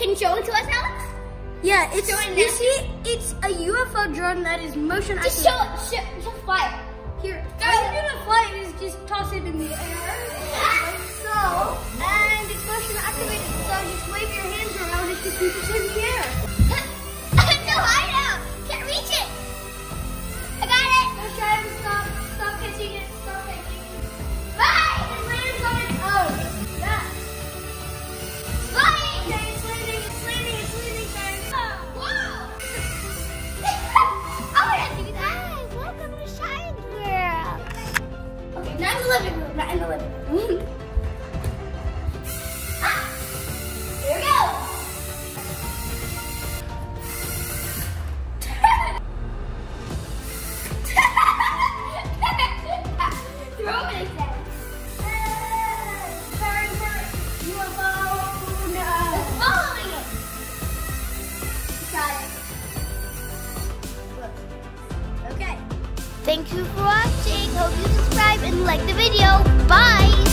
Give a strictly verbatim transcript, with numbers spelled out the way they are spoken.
Can you show it to us, Alex? Yeah, it's, it you see, it's a U F O drone that is motion activated. Just show it, show, just fly it. Here, guys, I'm gonna fly it is just toss it in the air. So, and it's motion activated, so just wave your hands around it to keep it in the air. I'm so high now, can't reach it. I got it. No, Shire, stop, stop catching it, stop catching it. Bye! It lands on its own. Yeah. Bye! Living room, not in the living room. Ah, here we go. Throw it again. Sorry for U F O. No. It's following it. Got it. Look. Okay. Thank you for watching. Hope you subscribe and like the video. Bye!